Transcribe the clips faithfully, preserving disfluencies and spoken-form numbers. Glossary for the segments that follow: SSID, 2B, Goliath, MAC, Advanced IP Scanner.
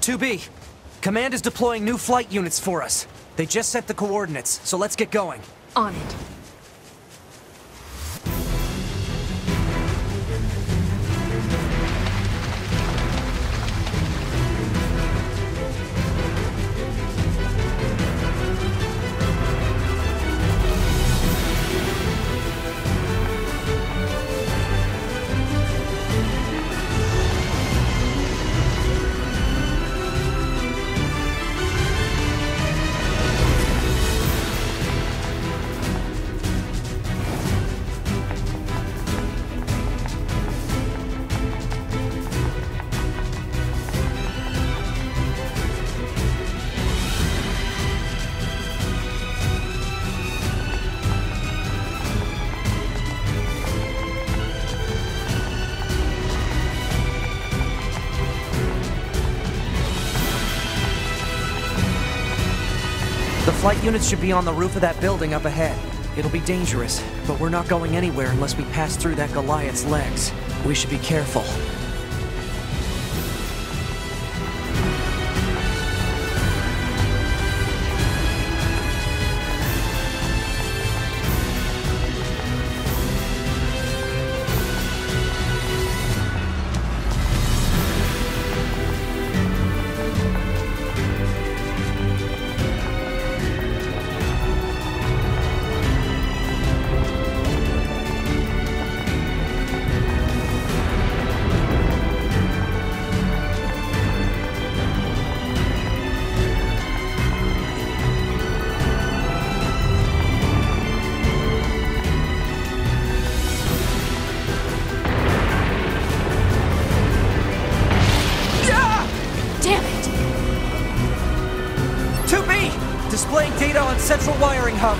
two B, Command is deploying new flight units for us. They just set the coordinates, so let's get going. On it. The flight units should be on the roof of that building up ahead. It'll be dangerous, but we're not going anywhere unless we pass through that Goliath's legs. We should be careful. Displaying data on central wiring hub.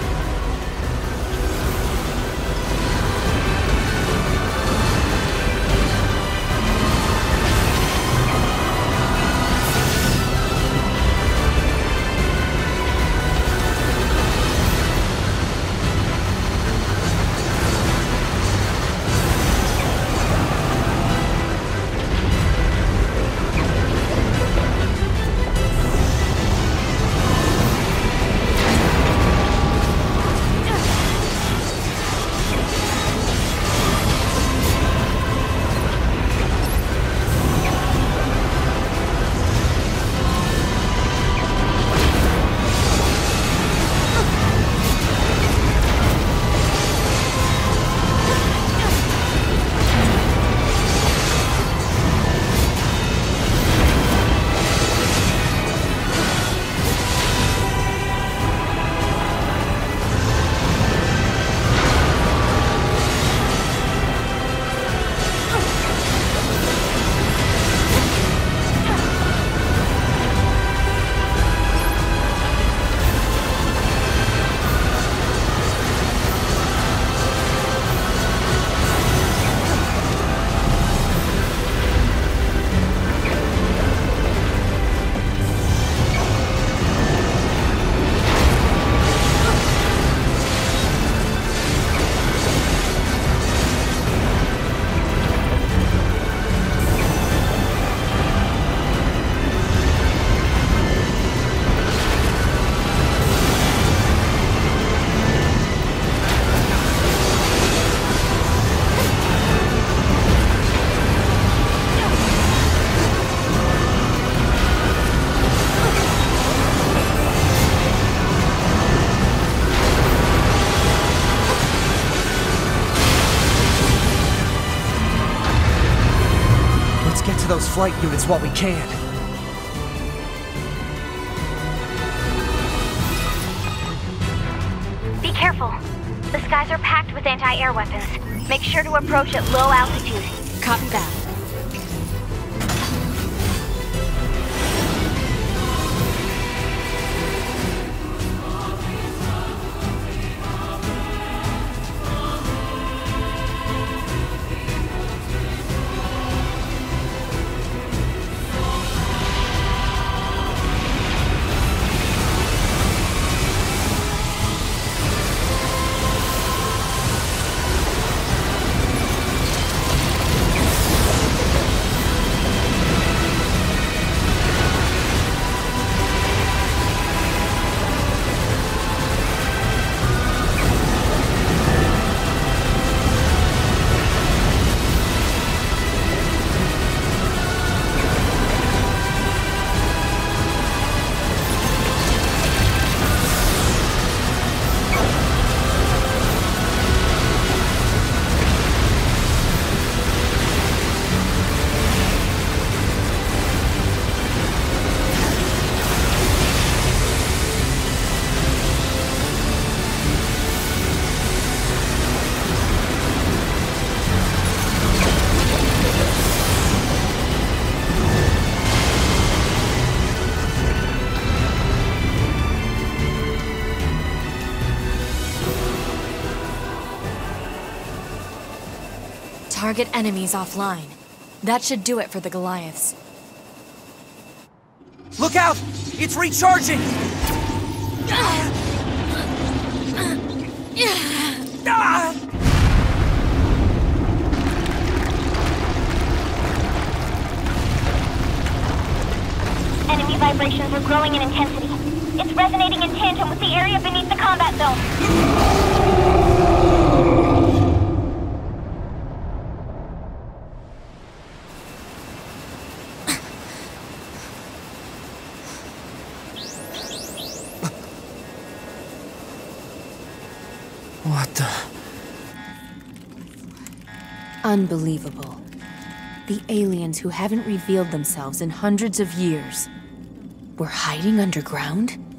Get to those flight units while we can. Be careful. The skies are packed with anti-air weapons. Make sure to approach at low altitude. Copy that. Target enemies offline. That should do it for the Goliaths. Look out! It's recharging! Ah! Enemy vibrations are growing in intensity. It's resonating in tandem with the area beneath the combat zone. What the? Unbelievable. The aliens who haven't revealed themselves in hundreds of years. We're hiding underground?